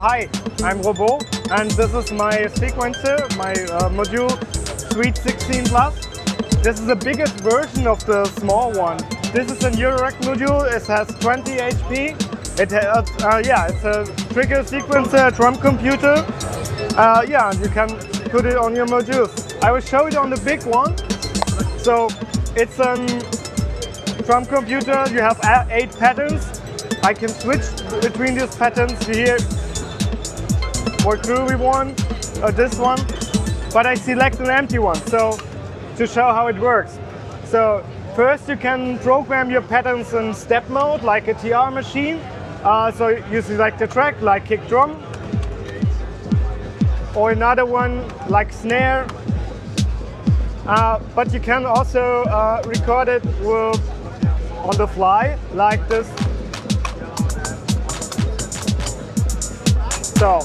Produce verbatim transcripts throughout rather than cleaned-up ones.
Hi, I'm Robo, and this is my sequencer, my uh, module S W T sixteen plus. This is the biggest version of the small one. This is an Eurorack module. It has twenty H P. It uh, uh, yeah, it's a trigger sequencer, drum computer. Uh, yeah, you can put it on your modules. I will show it on the big one. So it's a um, drum computer. You have eight patterns. I can switch between these patterns here. What crew we want, or this one, but I select an empty one, so to show how it works. So first you can program your patterns in step mode, like a T R machine. Uh, so you select a track, like kick drum, or another one, like snare. Uh, but you can also uh, record it with, on the fly, like this. So.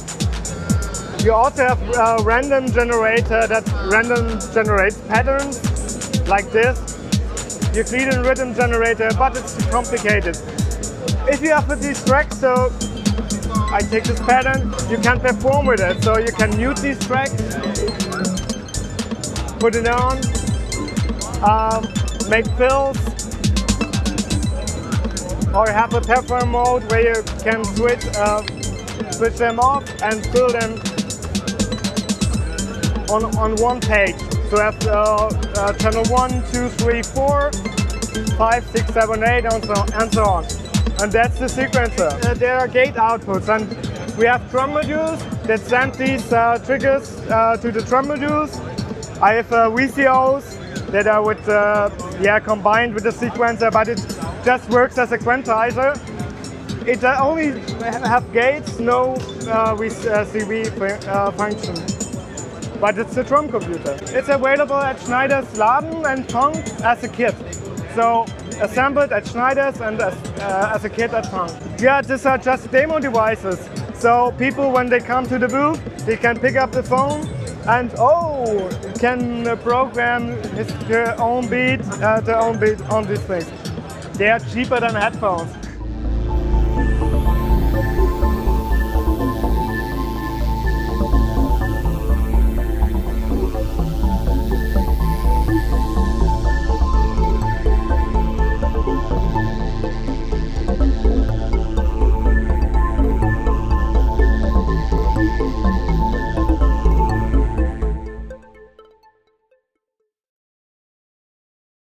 You also have a random generator that random generates patterns like this. Euclidean rhythm generator, but it's too complicated. If you have these tracks, so I take this pattern, you can perform with it. So you can mute these tracks, put it on, um, make fills, or have a perform mode where you can switch, uh, switch them off and fill them On, on one page. So I have uh, uh, channel one, two, three, four, five, six, seven, eight and so, and so on. And that's the sequencer. Uh, there are gate outputs, and we have drum modules that send these uh, triggers uh, to the drum modules. I have uh, V C Os that I would uh, yeah, combined with the sequencer, but it just works as a quantizer. It uh, only have gates, no uh, C V uh, function. But it's a drum computer. It's available at Schneidersladen and Tonk as a kit. So assembled at Schneider's and as, uh, as a kit at Tonk. Yeah, these are just demo devices. So people, when they come to the booth, they can pick up the phone and oh, can program his, their own beat, uh, their own beat on these things. They are cheaper than headphones.